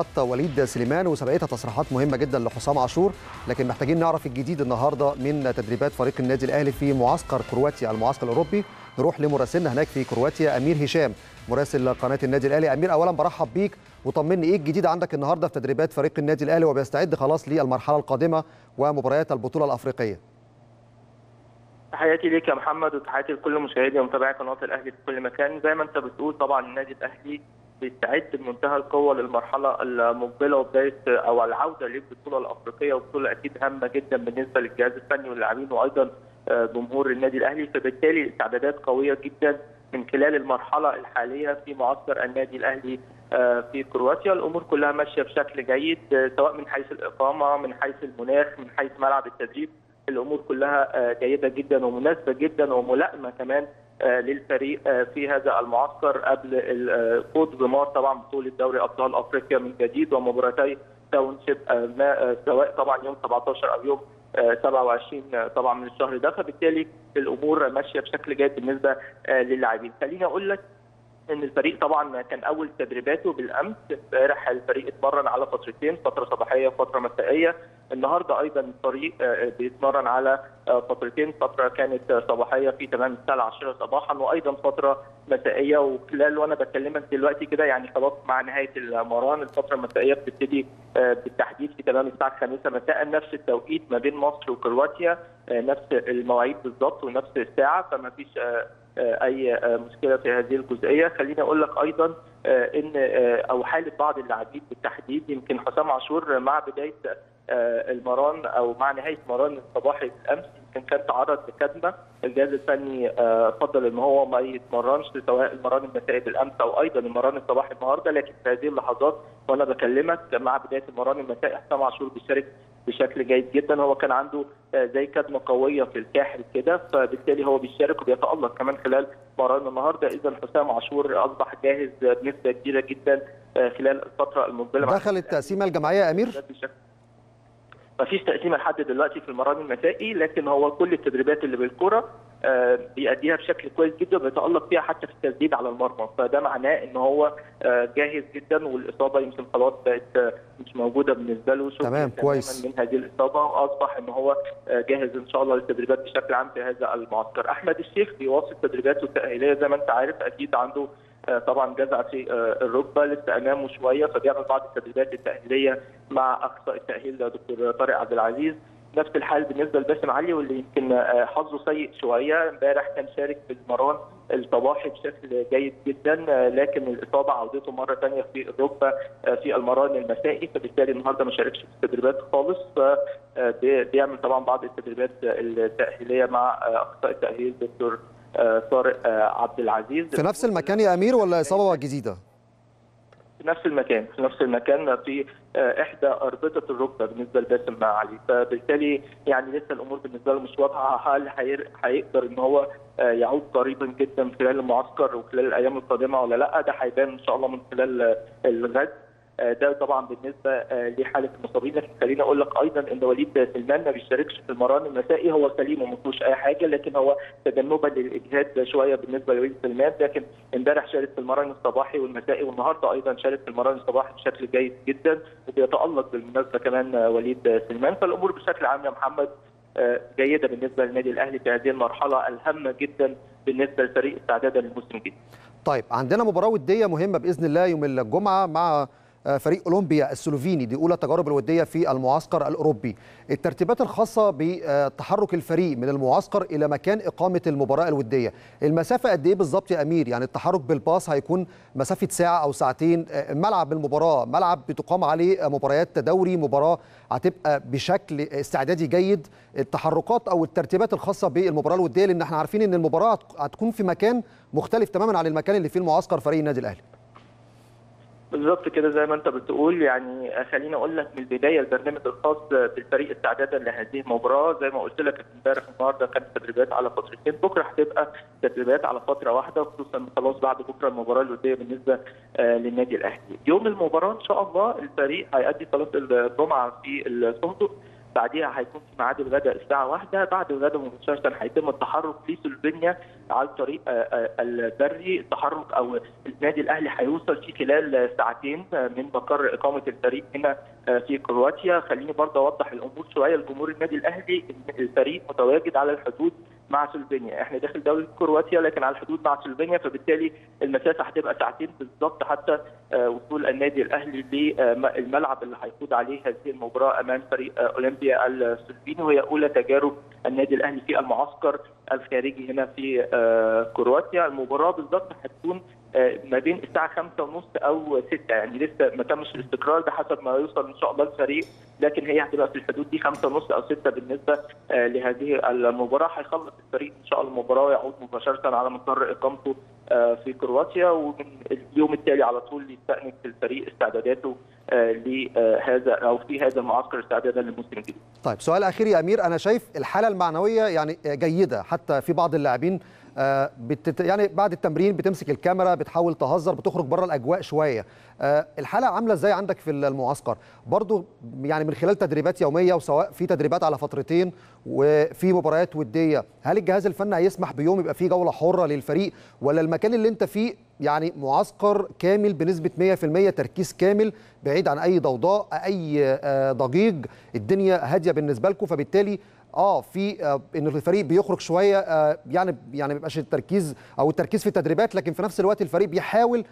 حط وليد سليمان وسبقتها تصريحات مهمة جدا لحسام عاشور، لكن محتاجين نعرف الجديد النهارده من تدريبات فريق النادي الاهلي في معسكر كرواتيا، المعسكر الاوروبي. نروح لمراسلنا هناك في كرواتيا امير هشام مراسل قناة النادي الاهلي. امير، اولا برحب بيك وطمني ايه الجديد عندك النهارده في تدريبات فريق النادي الاهلي وبيستعد خلاص للمرحلة القادمة ومباريات البطولة الافريقية. تحياتي ليك يا محمد وتحياتي لكل مشاهدي ومتابعي قناة الاهلي في كل مكان. زي ما انت بتقول طبعا النادي الاهلي بيستعد بمنتهى القوه للمرحله المقبله وبدايه او العوده للبطوله الافريقيه، وبطوله اكيد هامه جدا بالنسبه للجهاز الفني واللاعبين وايضا جمهور النادي الاهلي، فبالتالي استعدادات قويه جدا من خلال المرحله الحاليه في معسكر النادي الاهلي في كرواتيا. الامور كلها ماشيه بشكل جيد سواء من حيث الاقامه، من حيث المناخ، من حيث ملعب التدريب، الامور كلها جيده جدا ومناسبه جدا وملائمه كمان للفريق في هذا المعسكر قبل الخوض بمار طبعا بطوله دوري ابطال افريقيا من جديد ومباراتي تاونشيب سواء طبعا يوم 17 او يوم 27 طبعا من الشهر ده، فبالتالي الامور ماشيه بشكل جيد بالنسبه للاعبين. خليني اقول لك ان الفريق طبعا كان اول تدريباته بالامس، امبارح الفريق اتمرن على فترتين، فتره صباحيه وفتره مسائيه. النهارده ايضا الفريق بيتمرن على فترتين، فتره كانت صباحيه في تمام الساعه 10 صباحا وايضا فتره مسائيه، وخلال وانا بكلمك دلوقتي كده يعني خلاص مع نهايه المران الفتره المسائيه بتبتدي بالتحديد في تمام الساعه 5 مساء، نفس التوقيت ما بين مصر وكرواتيا، نفس المواعيد بالظبط ونفس الساعه، فما فيش اي مشكله في هذه الجزئيه. خليني اقول لك ايضا ان او حاله بعض اللاعبين بالتحديد، يمكن حسام عاشور مع بدايه المران او مع نهايه مران الصباحي بالامس يمكن كان تعرض لكدمه، الجهاز الفني فضل ان هو ما يتمرنش سواء المران المسائي بالامس او ايضا المران الصباحي النهارده، لكن في هذه اللحظات وانا بكلمك مع بدايه المران المسائي حسام عاشور بيشارك بشكل جيد جدا. هو كان عنده زي كدمه قويه في الكاحل كده، فبالتالي هو بيشارك وبيتالق كمان خلال مران النهارده. اذا حسام عاشور اصبح جاهز بنسبه كبيره جدا خلال الفتره المقبله. دخل التقسيمه الجماعيه يا امير؟ مفيش تقسيمه لحد دلوقتي في المران المسائي، لكن هو كل التدريبات اللي بالكره بيأديها بشكل كويس جدا وبيتألق فيها حتى في التسديد على المرمى، فده معناه ان هو جاهز جدا والاصابه يمكن خلاص بقت مش موجوده بالنسبه له. تمام كويس من هذه الاصابه واصبح ان هو جاهز ان شاء الله للتدريبات بشكل عام في هذا المعسكر. احمد الشيخ بيواصل تدريباته التأهيليه زي ما انت عارف، اكيد عنده طبعا جزع في الركبه لسه امامه شويه، فبيعمل بعض التدريبات التأهيليه مع اخصائي التأهيل دكتور طارق عبد العزيز. نفس الحال بالنسبه لباسم علي واللي يمكن حظه سيء شويه، امبارح كان شارك في المران الصباحي بشكل جيد جدا لكن الاصابه عودته مره ثانيه في الركبه في المران المسائي، فبالتالي النهارده ما شاركش في التدريبات خالص، فبيعمل طبعا بعض التدريبات التأهيليه مع اخصائي التأهيل دكتور طارق عبد العزيز. في نفس المكان يا امير ولا اصابه جديده؟ في نفس المكان في احدى اربطه الركبه بالنسبه لباسم علي، فبالتالي يعني لسه الامور بالنسبه له مش واضحه، هل هيقدر ان هو يعود قريبا جدا خلال المعسكر وخلال الايام القادمه ولا لا؟ ده هيبان ان شاء الله من خلال الغد، ده طبعا بالنسبه لحاله المصابين. لكن خليني اقول لك ايضا ان وليد سليمان ما بيشاركش في المران المسائي، هو سليم وما فيهوش اي حاجه، لكن هو تجنبا للاجهاد شويه بالنسبه لوليد سليمان، لكن امبارح شارك في المران الصباحي والمسائي والنهارده ايضا شارك في المران الصباحي بشكل جيد جدا وبيتالق بالمناسبه كمان وليد سليمان. فالامور بشكل عام يا محمد جيده بالنسبه للنادي الاهلي في هذه المرحله الهامه جدا بالنسبه لفريق استعدادا للموسم الجديد. طيب عندنا مباراه وديه مهمه باذن الله يوم الجمعه مع فريق أولمبيا السلوفيني، دي أولى التجارب الودية في المعسكر الأوروبي. الترتيبات الخاصة بتحرك الفريق من المعسكر إلى مكان إقامة المباراة الودية، المسافة قد إيه بالظبط يا أمير؟ يعني التحرك بالباص هيكون مسافة ساعة أو ساعتين، ملعب المباراة ملعب بتقام عليه مباريات دوري، مباراة هتبقى بشكل استعدادي جيد، التحركات أو الترتيبات الخاصة بالمباراة الودية، لأن احنا عارفين إن المباراة هتكون في مكان مختلف تماما عن المكان اللي فيه المعسكر فريق النادي الأهلي. بالظبط كده زي ما انت بتقول، يعني خليني اقول لك من البدايه البرنامج الخاص بالفريق استعدادا لهذه المباراه، زي ما قلت لك امبارح النهارده كانت تدريبات على فترتين، بكره هتبقى تدريبات على فتره واحده، خصوصا خلاص بعد بكره المباراه الوديه بالنسبه للنادي الاهلي. يوم المباراه ان شاء الله الفريق هيأدي صلاه الجمعه في الفندق بعدها هيكون في ميعاد الغداء الساعه 1، بعد الغداء مباشره هيتم التحرك لسلوفينيا على الطريق البري. التحرك او النادي الاهلي هيوصل في خلال ساعتين من مقر اقامه الفريق هنا في كرواتيا. خليني برضه اوضح الامور شويه لجمهور النادي الاهلي. الفريق متواجد على الحدود مع سلوفينيا، احنا داخل دوله كرواتيا لكن على الحدود مع سلوفينيا، فبالتالي المسافه هتبقى ساعتين بالظبط حتى وصول النادي الاهلي للملعب اللي هيخوض عليه هذه المباراه امام فريق أولمبيا السلوفيني، وهي اولى تجارب النادي الاهلي في المعسكر الخارجي هنا في كرواتيا. المباراه بالظبط هتكون ما بين الساعه 5:30 او 6، يعني لسه ما تمش الاستقرار بحسب ما يوصل ان شاء الله الفريق، لكن هي هتبقى في الحدود دي 5:30 او 6 بالنسبه لهذه المباراه. هيخلص الفريق ان شاء الله المباراه ويعود مباشره على مقر اقامته في كرواتيا، ومن اليوم التالي على طول يستأنف الفريق استعداداته لهذا او في هذا المعسكر استعدادا للموسم الجديد. طيب سؤال اخير يا امير، انا شايف الحاله المعنويه يعني جيده، حتى في بعض اللاعبين يعني بعد التمرين بتمسك الكاميرا بتحاول تهزر بتخرج بره الاجواء شويه. الحاله عامله ازاي عندك في المعسكر؟ برضو يعني من خلال تدريبات يوميه وسواء في تدريبات على فترتين وفي مباريات وديه، هل الجهاز الفني هيسمح بيوم يبقى فيه جوله حره للفريق، ولا المكان اللي انت فيه يعني معسكر كامل بنسبه 100%، تركيز كامل بعيد عن اي ضوضاء اي ضجيج، الدنيا هاديه بالنسبه لكم، فبالتالي في ان الفريق بيخرج شويه يعني ما يبقاش التركيز او التركيز في التدريبات، لكن في نفس الوقت الفريق بيحاول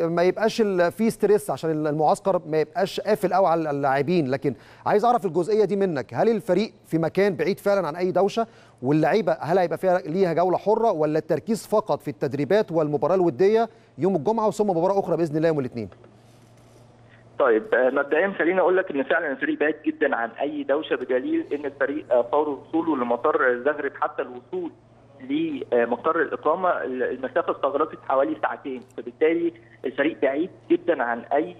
ما يبقاش في ستريس عشان المعسكر ما يبقاش قافل قوي على اللاعبين. لكن عايز اعرف الجزئيه دي منك، هل الفريق في مكان بعيد فعلا عن اي دوشه، واللعيبه هل هيبقى فيها ليها جوله حره، ولا التركيز فقط في التدريبات والمباراه الوديه يوم الجمعه وثم مباراه اخرى باذن الله يوم الاثنين؟ طيب مبدئيا خليني اقول لك ان فعلا الفريق بعيد جدا عن اي دوشه، بدليل ان الفريق فور وصوله لمطار زغرب حتى الوصول لمقر الاقامه المسافه استغرقت حوالي ساعتين، فبالتالي الفريق بعيد جدا عن اي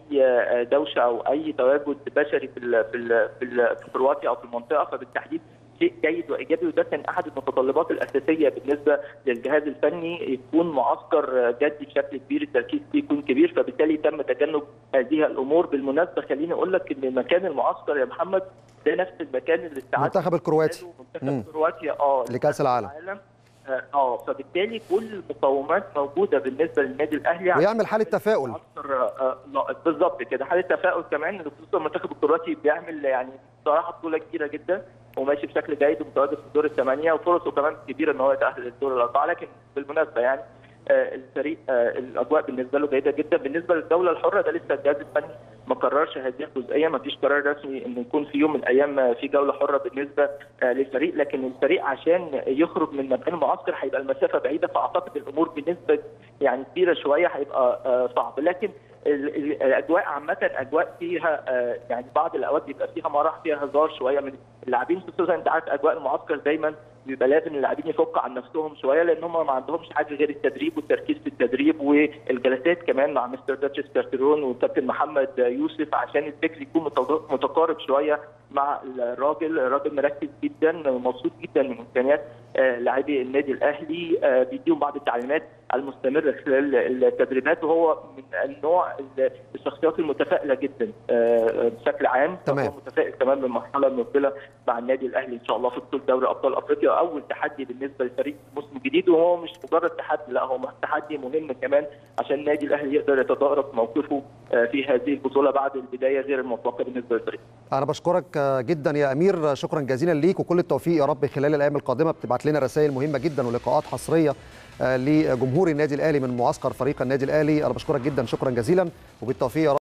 دوشه او اي تواجد بشري في كرواتيا او في المنطقه، فبالتحديد شيء جيد وايجابي، وده كان احد المتطلبات الاساسيه بالنسبه للجهاز الفني، يكون معسكر جدي بشكل كبير، التركيز فيه يكون كبير، فبالتالي تم تجنب هذه الامور. بالمناسبه خليني اقول لك ان مكان المعسكر يا محمد ده نفس المكان اللي استعد المنتخب الكرواتي لكاس العالم فبالتالي كل المقومات موجوده بالنسبه للنادي الاهلي، ويعمل حاله تفاؤل بالظبط كده، حاله تفاؤل كمان خصوصا المنتخب الكرواتي بيعمل يعني بصراحه بطوله كبيره جدا وماشي بشكل جيد ومتواجد في الدور الثمانيه، وفرصه كمان كبيره ان هو يتاهل للدور الاربعه. لكن بالمناسبه يعني الفريق الاجواء بالنسبه له جيده جدا. بالنسبه للجوله الحره ده لسه الجهاز الفني ما قررش هذه الجزئيه، ما فيش قرار رسمي ان يكون في يوم من الايام في جوله حره بالنسبه للفريق، لكن الفريق عشان يخرج من مكان المعسكر هيبقى المسافه بعيده، فاعتقد الامور بنسبه يعني كبيره شويه هيبقى صعب. لكن الاجواء عامه اجواء فيها يعني بعض الاوقات بيبقى فيها مرح، فيها هزار شويه من اللاعبين، خصوصا انت عارف اجواء المعسكر دايما بيبقى لازم اللاعبين يفكوا عن نفسهم شويه، لان هم ما عندهمش حاجه غير التدريب والتركيز في التدريب والجلسات كمان مع مستر داتشيس كارتيرون والكابتن محمد يوسف، عشان الفكر يكون متقارب شويه مع الراجل مركز جدا، مبسوط جدا من امكانيات لاعبي النادي الاهلي، بيديهم بعض التعليمات المستمره خلال التدريبات، وهو من النوع الشخصيات المتفائله جدا بشكل عام. تمام، متفائل كمان بالمرحله المقبله مع النادي الاهلي ان شاء الله في بطوله دوري ابطال افريقيا، اول تحدي بالنسبه للفريق الموسم الجديد، وهو مش مجرد تحدي، لا هو تحدي مهم كمان عشان النادي الاهلي يقدر يتدارك موقفه في هذه البطوله بعد البدايه غير المطلقه بالنسبه للفريق. انا بشكرك جدا يا امير، شكرا جزيلا ليك وكل التوفيق يا رب خلال الايام القادمه، بتبعت لنا رسائل مهمه جدا ولقاءات حصريه لجمهور النادي الاهلي من معسكر فريق النادي الاهلي. انا بشكرك جدا، شكرا جزيلا وبالتوفيق.